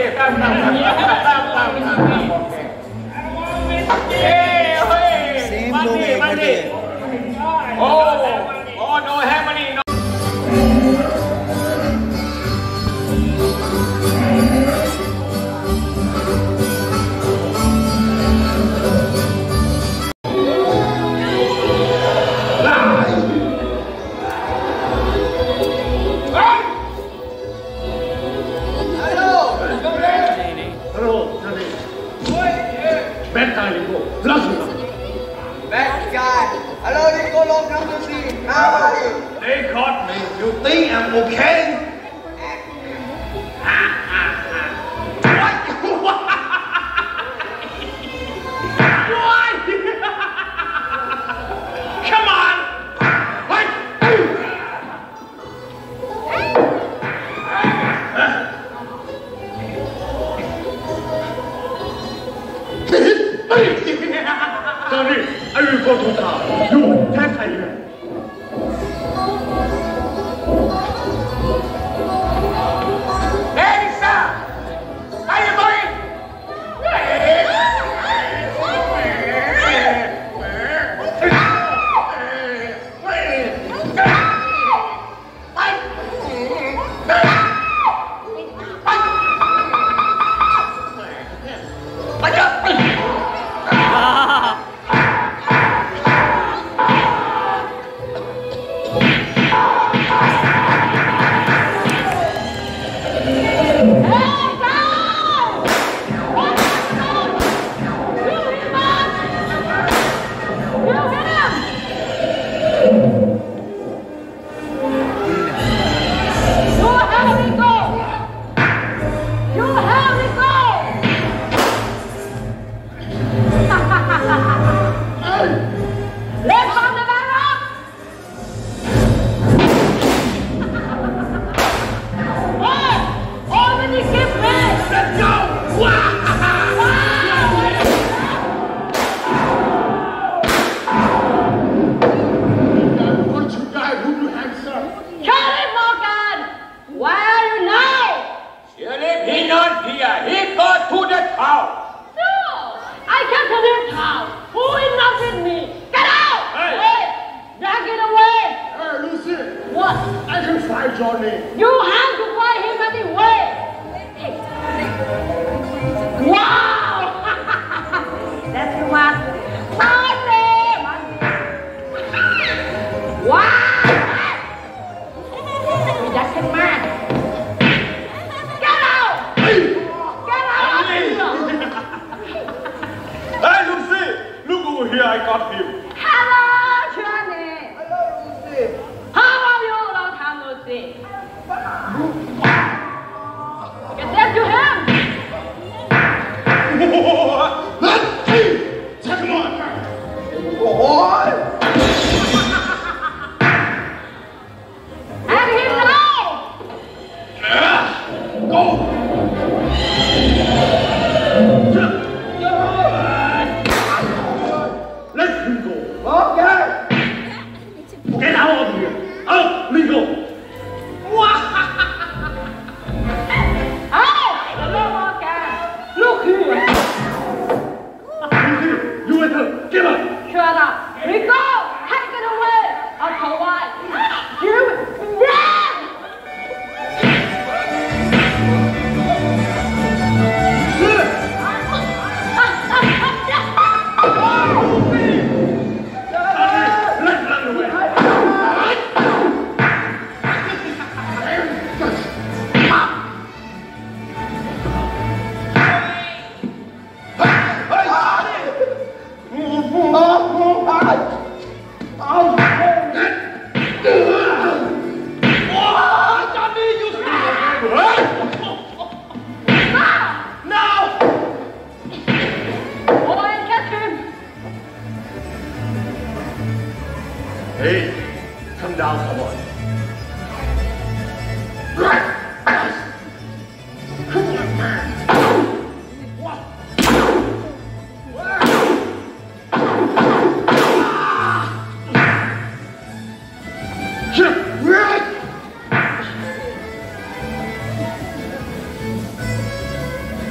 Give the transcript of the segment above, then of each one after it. here. Same Monday, Monday. Oh, no happening. No.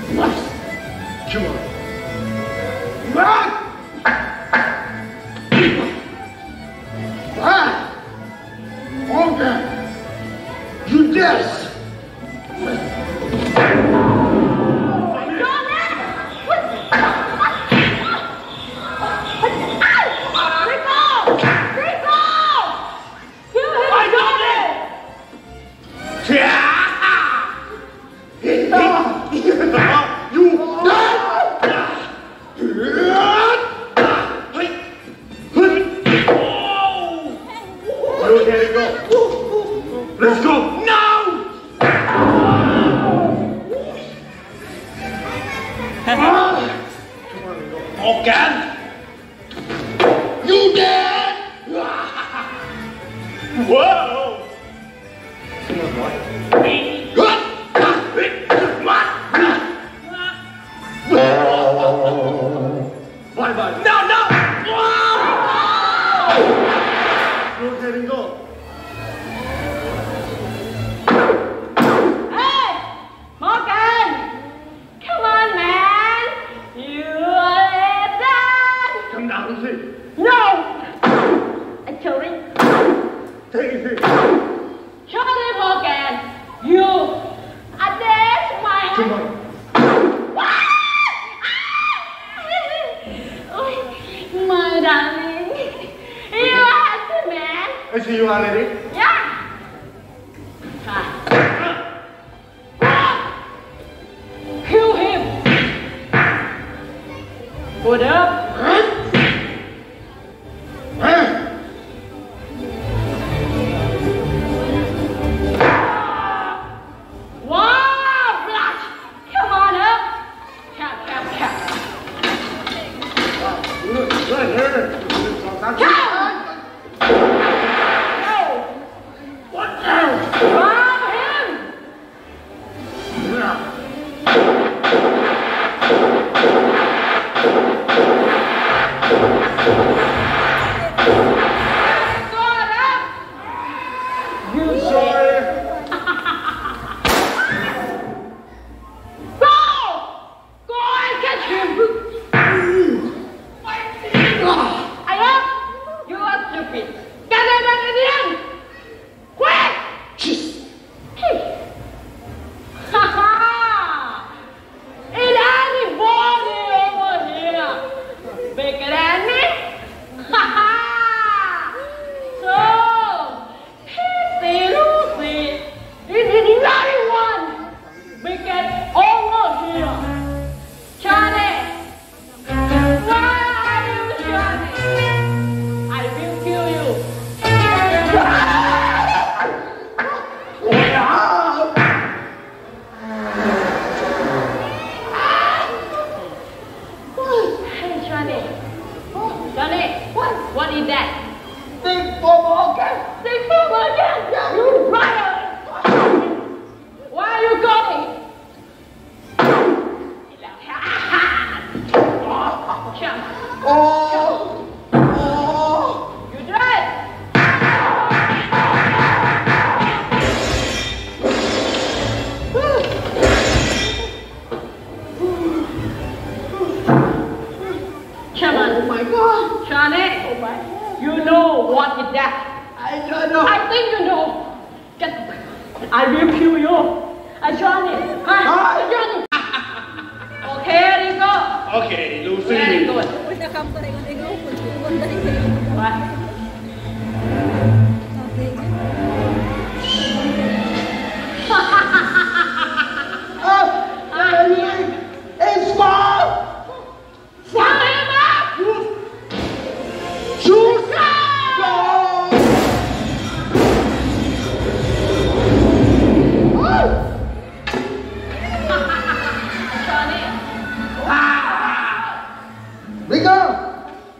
Rico,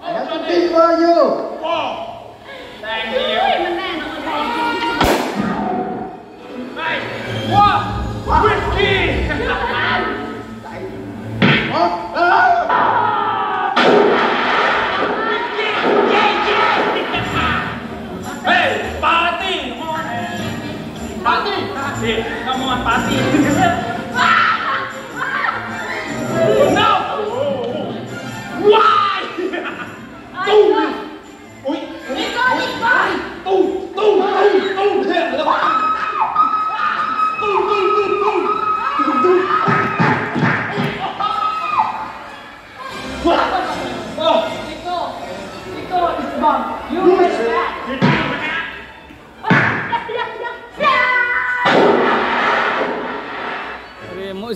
I have to think about you. Whoa.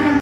बंद